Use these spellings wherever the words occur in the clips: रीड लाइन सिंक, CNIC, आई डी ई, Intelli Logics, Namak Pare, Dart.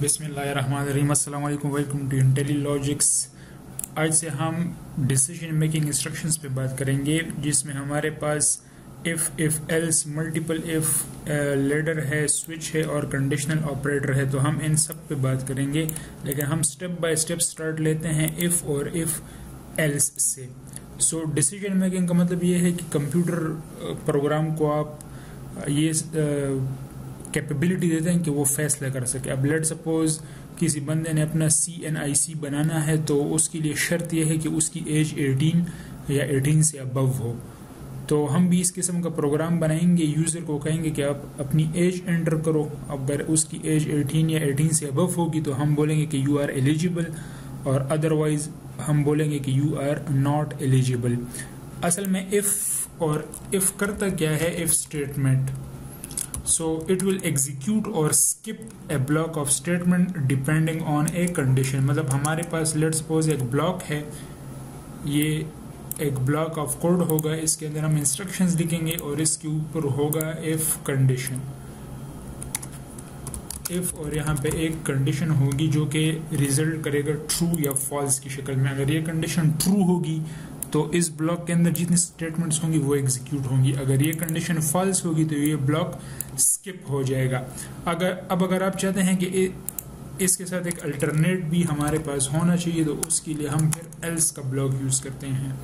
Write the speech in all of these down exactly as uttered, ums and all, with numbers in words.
बिस्मिल्लाहिर्रहमानिर्रहीम, अस्सलाम वालेकुम, वेलकम टू इंटेली लॉजिक्स। आज से हम डिसीजन मेकिंग इंस्ट्रक्शंस पे बात करेंगे, जिसमें हमारे पास if, if else, multiple if, ladder है, स्विच है और कंडीशनल ऑपरेटर है। तो हम इन सब पे बात करेंगे, लेकिन हम स्टेप बाय स्टेप स्टार्ट लेते हैं इफ़ और इफ़ एल्स से। सो डिसीजन मेकिंग का मतलब ये है कि कंप्यूटर प्रोग्राम को आप ये uh, कैपेबिलिटी देते हैं कि वो फैसला कर सके। अब लेट सपोज किसी बंदे ने अपना सी एन आई सी बनाना है, तो उसके लिए शर्त यह है कि उसकी एज अठारह या अठारह से अबव हो। तो हम भी इस किस्म का प्रोग्राम बनाएंगे, यूज़र को कहेंगे कि आप अपनी एज एंटर करो। अगर उसकी एज अठारह या अठारह से अबव होगी तो हम बोलेंगे कि यू आर एलिजिबल, और अदरवाइज हम बोलेंगे कि यू आर नॉट एलिजिबल। असल में इफ़ और इफ़ करता क्या है if statement? So it will execute or skip a block of statement depending on a condition। मतलब हमारे पास let's suppose एक ब्लॉक है, ये एक ब्लॉक ऑफ कोड होगा, इसके अंदर हम इंस्ट्रक्शंस लिखेंगे और इसके ऊपर होगा if condition, if और यहाँ पे एक कंडीशन होगी जो कि रिजल्ट करेगा ट्रू या फॉल्स की शक्ल में। अगर ये कंडीशन ट्रू होगी तो इस ब्लॉक के अंदर जितनी स्टेटमेंट्स होंगी वो एग्जीक्यूट होंगी, अगर ये कंडीशन फॉल्स होगी तो ये ब्लॉक स्किप हो जाएगा। अगर अब अगर आप चाहते हैं कि इसके साथ एक अल्टरनेट भी हमारे पास होना चाहिए, तो उसके लिए हम फिर एल्स का ब्लॉक यूज़ करते हैं।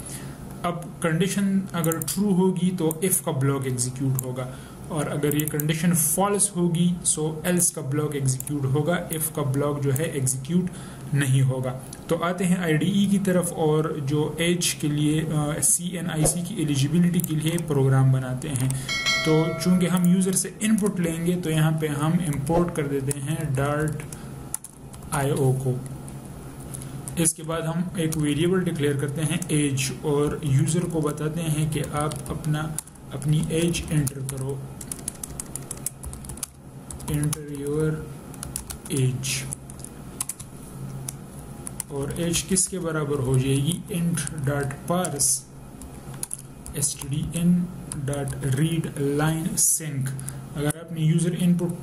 अब कंडीशन अगर ट्रू होगी तो इफ़ का ब्लॉक एग्जीक्यूट होगा, और अगर ये कंडीशन फॉल्स होगी सो एल्स का ब्लॉक एग्जीक्यूट होगा, इफ़ का ब्लॉक जो है एग्जीक्यूट नहीं होगा। तो आते हैं आई डी ई की तरफ, और जो एज के लिए सी एन आई सी की एलिजिबिलिटी के लिए प्रोग्राम बनाते हैं। तो चूंकि हम यूज़र से इनपुट लेंगे तो यहाँ पे हम इंपोर्ट कर देते हैं डार्ट आई ओ को। इसके बाद हम एक वेरिएबल डिक्लेयर करते हैं एज, और यूज़र को बताते हैं कि आप अपना अपनी एज एंटर करो, एंटर योर एज, और एज किसके बराबर हो जाएगी int dot parse S T D in dot रीड लाइन सिंक। अगर आपने यूज़र इनपुट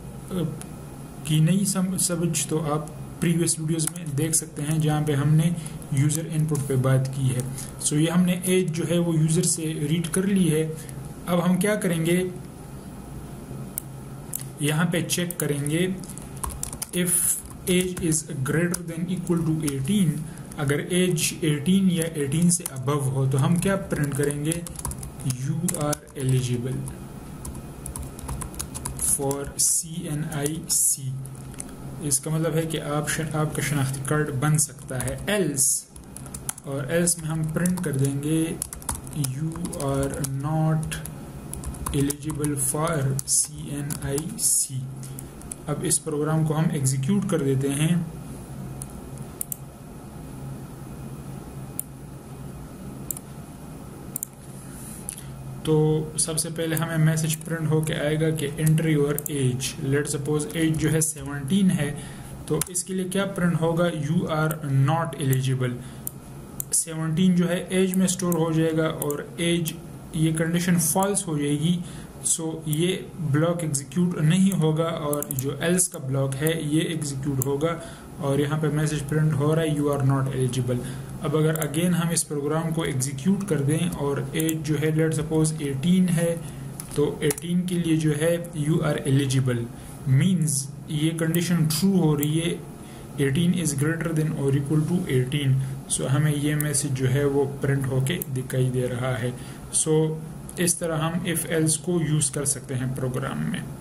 की नहीं समझ तो आप प्रीवियस वीडियोस में देख सकते हैं जहाँ पे हमने यूज़र इनपुट पे बात की है। सो so, ये हमने एज जो है वो यूज़र से रीड कर ली है। अब हम क्या करेंगे, यहाँ पे चेक करेंगे if age is greater than equal to अठारह। अगर एज अठारह या अठारह से अबव हो तो हम क्या प्रिंट करेंगे you are eligible for C N I C. इसका मतलब है कि आप आपका शनाख्ती कार्ड बन सकता है। एल्स, और एल्स में हम प्रिंट कर देंगे you are not eligible for C N I C. अब इस प्रोग्राम को हम एग्जीक्यूट कर देते हैं। तो सबसे पहले हमें मैसेज प्रिंट होके आएगा कि enter your age. Let suppose age जो है सत्रह है, तो इसके लिए क्या प्रिंट होगा यू आर नॉट एलिजिबल। सत्रह जो है एज में स्टोर हो जाएगा, और एज ये कंडीशन फॉल्स हो जाएगी सो so, ये ब्लॉक एग्जीक्यूट नहीं होगा, और जो एल्स का ब्लॉक है ये एग्जीक्यूट होगा। और यहाँ पे मैसेज प्रिंट हो रहा है यू आर नॉट एलिजिबल। अब अगर अगेन हम इस प्रोग्राम को एग्जीक्यूट कर दें, और एज जो है लेट सपोज अठारह है, तो अठारह के लिए जो है यू आर एलिजिबल मींस ये कंडीशन ट्रू हो रही है, अठारह इज़ ग्रेटर देन और इक्वल टू अठारह। सो हमें ये मैसेज जो है वो प्रिंट होके दिखाई दे रहा है। सो so, इस तरह हम इफ़ एल्स को यूज़ कर सकते हैं प्रोग्राम में।